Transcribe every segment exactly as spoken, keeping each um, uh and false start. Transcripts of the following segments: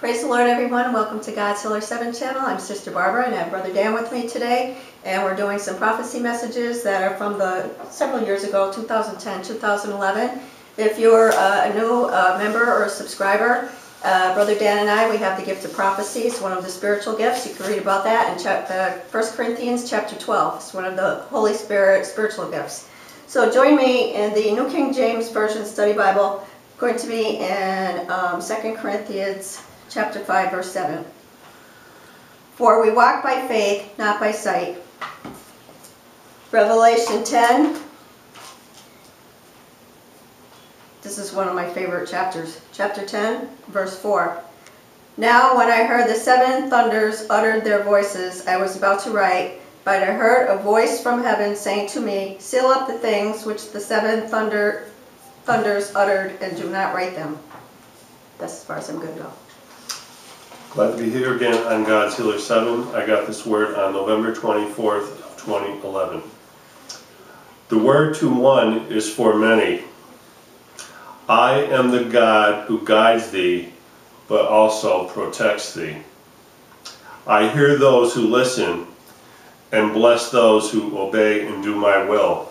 Praise the Lord, everyone. Welcome to God's Healer seven channel. I'm Sister Barbara and I have Brother Dan with me today. And we're doing some prophecy messages that are from the several years ago, two thousand ten, two thousand eleven. If you're uh, a new uh, member or a subscriber, uh, Brother Dan and I, we have the gift of prophecy. It's one of the spiritual gifts. You can read about that in uh, First Corinthians chapter twelve. It's one of the Holy Spirit spiritual gifts. So join me in the New King James Version Study Bible. I'm going to be in um, Second Corinthians chapter five, verse seven. For we walk by faith, not by sight. Revelation ten. This is one of my favorite chapters. Chapter ten, verse four. Now when I heard the seven thunders uttered their voices, I was about to write, but I heard a voice from heaven saying to me, seal up the things which the seven thunder, thunders uttered, and do not write them. That's as far as I'm going to go. Glad to be here again on God's Healer seven. I got this word on November twenty-fourth of twenty eleven. The word to one is for many. I am the God who guides thee, but also protects thee. I hear those who listen, and bless those who obey and do my will.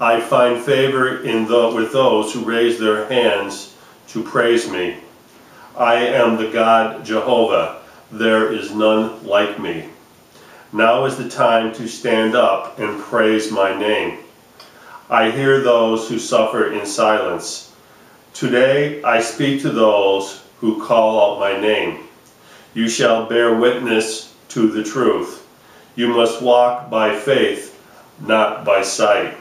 I find favor in the, with those who raise their hands to praise me. I am the God Jehovah, there is none like me. Now is the time to stand up and praise my name. I hear those who suffer in silence. Today I speak to those who call out my name. You shall bear witness to the truth. You must walk by faith, not by sight.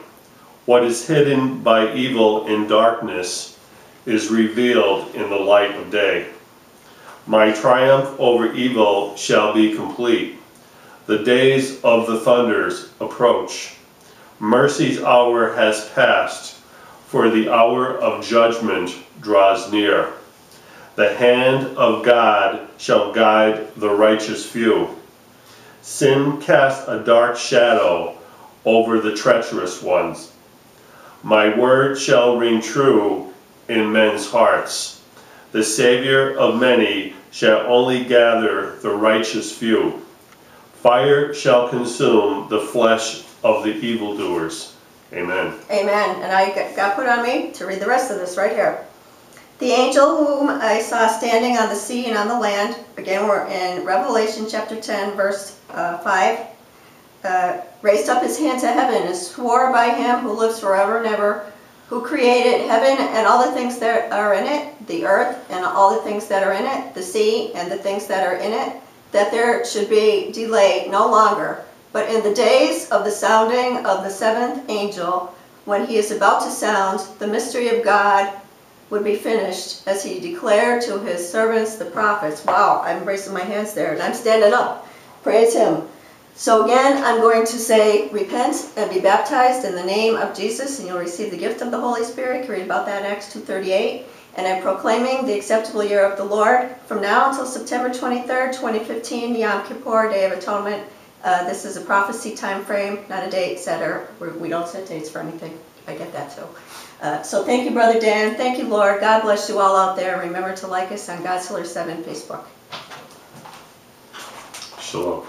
What is hidden by evil in darkness is revealed in the light of day. My triumph over evil shall be complete. The days of the thunders approach. Mercy's hour has passed, for the hour of judgment draws near. The hand of God shall guide the righteous few. Sin casts a dark shadow over the treacherous ones. My word shall ring true in men's hearts. The Savior of many shall only gather the righteous few. Fire shall consume the flesh of the evildoers. Amen. Amen. And I got put on me to read the rest of this right here. The angel whom I saw standing on the sea and on the land, again we're in Revelation chapter ten verse five, raised up his hand to heaven and swore by him who lives forever and ever, who created heaven and all the things that are in it, the earth and all the things that are in it, the sea and the things that are in it, that there should be delay no longer. But in the days of the sounding of the seventh angel, when he is about to sound, the mystery of God would be finished, as he declared to his servants the prophets. Wow, I'm raising my hands there, and I'm standing up. Praise him. So again, I'm going to say, repent and be baptized in the name of Jesus, and you'll receive the gift of the Holy Spirit. You can read about that in Acts two thirty-eight. And I'm proclaiming the acceptable year of the Lord from now until September twenty-third, twenty fifteen, Yom Kippur, Day of Atonement. Uh, this is a prophecy time frame, not a date setter. We're, we don't set dates for anything. I get that too. Uh, so thank you, Brother Dan. Thank you, Lord. God bless you all out there. Remember to like us on God's Healer seven Facebook. Shalom.